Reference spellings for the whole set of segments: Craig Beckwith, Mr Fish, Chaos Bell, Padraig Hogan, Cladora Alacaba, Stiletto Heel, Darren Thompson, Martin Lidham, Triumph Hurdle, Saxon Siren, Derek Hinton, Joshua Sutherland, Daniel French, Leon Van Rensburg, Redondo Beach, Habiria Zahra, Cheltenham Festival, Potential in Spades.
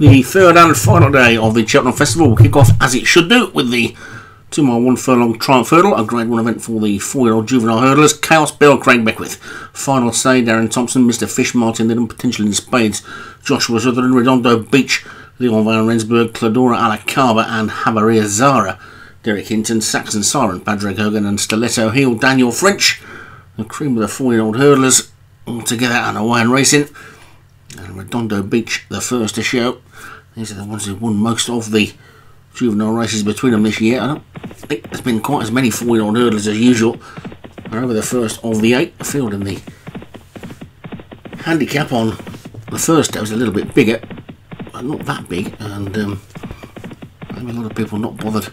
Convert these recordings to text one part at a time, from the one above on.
The third and final day of the Cheltenham Festival will kick off, as it should do, with the 2 mile 1 furlong Triumph Hurdle, a grade 1 event for the 4-year-old juvenile hurdlers. Chaos Bell, Craig Beckwith. Final say, Darren Thompson, Mr Fish, Martin Lidham, Potential in Spades, Joshua Sutherland, Redondo Beach, Leon Van Rensburg, Cladora Alacaba and Habiria Zahra. Derek Hinton, Saxon Siren, Padraig Hogan and Stiletto Heel, Daniel French. The cream of the 4-year-old hurdlers, all together and away and racing. And Redondo Beach, the first to show. These are the ones who won most of the juvenile races between them this year. I don't think there's been quite as many 4-year-old hurdlers as usual. They're over the first of the 8. The field in the handicap on the first day was a little bit bigger, but not that big. And maybe a lot of people not bothered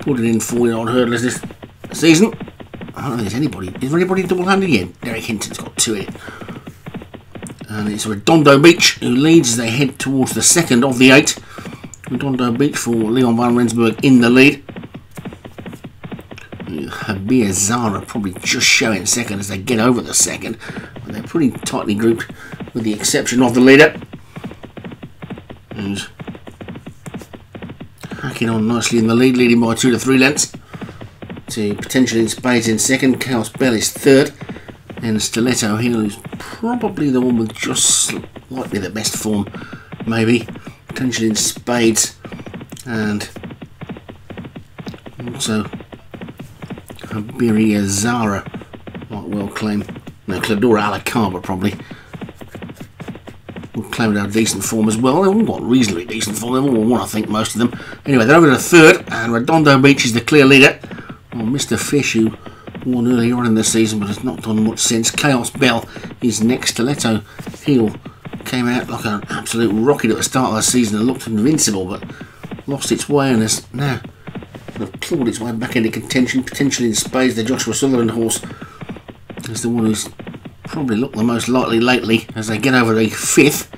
putting in 4-year-old hurdlers this season. I don't think there's anybody. Is there anybody double-handed again? Derek Hinton's got 2 in it. And it's Redondo Beach who leads as they head towards the second of the 8. Redondo Beach for Leon Van Rensburg in the lead. Habiria Zahra probably just showing second as they get over the second. But they're pretty tightly grouped with the exception of the leader, who's hacking on nicely in the lead, leading by 2 to 3 lengths. To Potential in Spades in second. Chaos Bell is third. Then Stiletto Heel is probably the one with just slightly the best form, maybe. Potential in Spades and also Habiria Zahra might well claim. No, Cladora Alacaba probably will claim to have decent form as well. They've all got reasonably decent form. They've all won, I think, most of them. Anyway, they're over to third, and Redondo Beach is the clear leader. Well, Mr. Fish, who won earlier on in the season but has not done much since. Chaos Bell is next. Stiletto Heel came out like an absolute rocket at the start of the season and looked invincible, but lost its way and has now clawed its way back into contention. Potentially in Spades, the Joshua Sutherland horse, is the one who's probably looked the most likely lately as they get over the 5th.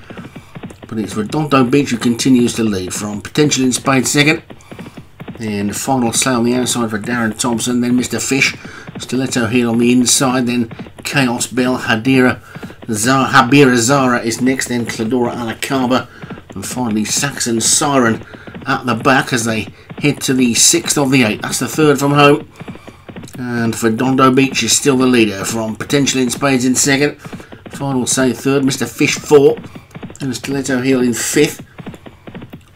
But it's Redondo Beach who continues to lead from Potentially in Spades second. Then Final Say on the outside for Darren Thompson, then Mr. Fish, Stiletto Heel on the inside, then Chaos Bell, Habiria Zahra is next, then Cladora Alacaba, and finally Saxon Siren at the back as they head to the 6th of the 8. That's the third from home, and Redondo Beach is still the leader from Potential in Spades in second, Final Say third, Mr. Fish 4th, and Stiletto Heel in 5th.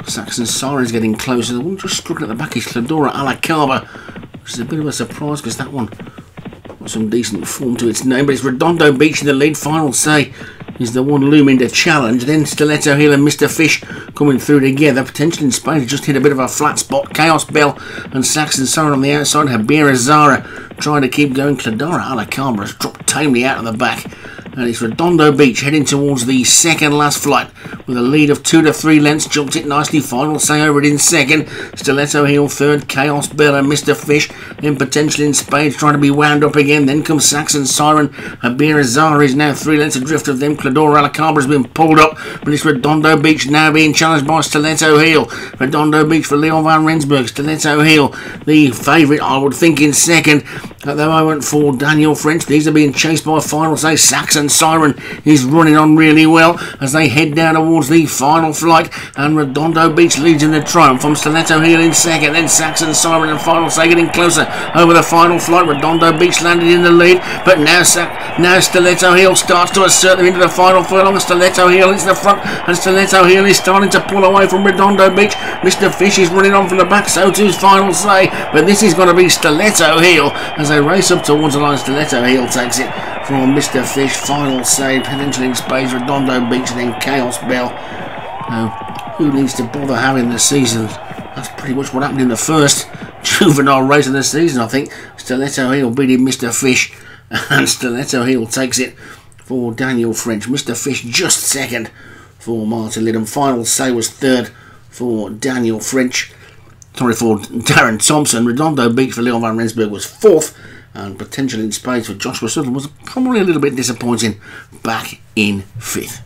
Saxon Siren's getting closer. The one just struggling at the back is Cladora Alacaba, which is a bit of a surprise because that one got some decent form to its name. But it's Redondo Beach in the lead. Final Say is the one looming to challenge. Then Stiletto Heel and Mr. Fish coming through together. Potential in Spades just hit a bit of a flat spot. Chaos Bell and Saxon Siren on the outside. Habiria Zahra trying to keep going. Cladora Alacaba has dropped tamely out of the back. And it's Redondo Beach heading towards the second last flight with a lead of 2 to 3 lengths. Jumped it nicely. Final Say over it in second. Stiletto Heel third. Chaos Bell and Mr. Fish. Then Potential in Spades trying to be wound up again. Then comes Saxon Siren. Habiria Zahra is now 3 lengths adrift of them. Cladora Alacaba has been pulled up, but it's Redondo Beach now being challenged by Stiletto Heel. Redondo Beach for Leon Van Rensburg. Stiletto Heel, the favourite, I would think, in second at the moment for Daniel French. These are being chased by Final Say. Saxon Siren is running on really well as they head down towards the final flight, and Redondo Beach leads in the Triumph from Stiletto Heel in second, then Saxon Siren and Final Say getting closer over the final flight. Redondo Beach landed in the lead, but now Stiletto Heel starts to assert them into the final furlong. Stiletto Heel is the front, and Stiletto Heel is starting to pull away from Redondo Beach. Mr. Fish is running on from the back, so too is Final Say, but this is going to be Stiletto Heel as they race up towards the line. Stiletto Heel takes it from Mr. Fish. Final Say, Potential in Spades, Redondo Beach, and then Chaos Bell. Now, who needs to bother having the season? That's pretty much what happened in the first juvenile race of the season, I think. Stiletto Heel beating Mr. Fish, and Stiletto Heel takes it for Daniel French. Mr. Fish just second for Martin Lidham. Final Say was third for Daniel French. Sorry, for Darren Thompson. Redondo Beach for Leon Van Rensburg was 4th. And Potential in Spades for Joshua Sutherland was probably a little bit disappointing back in 5th.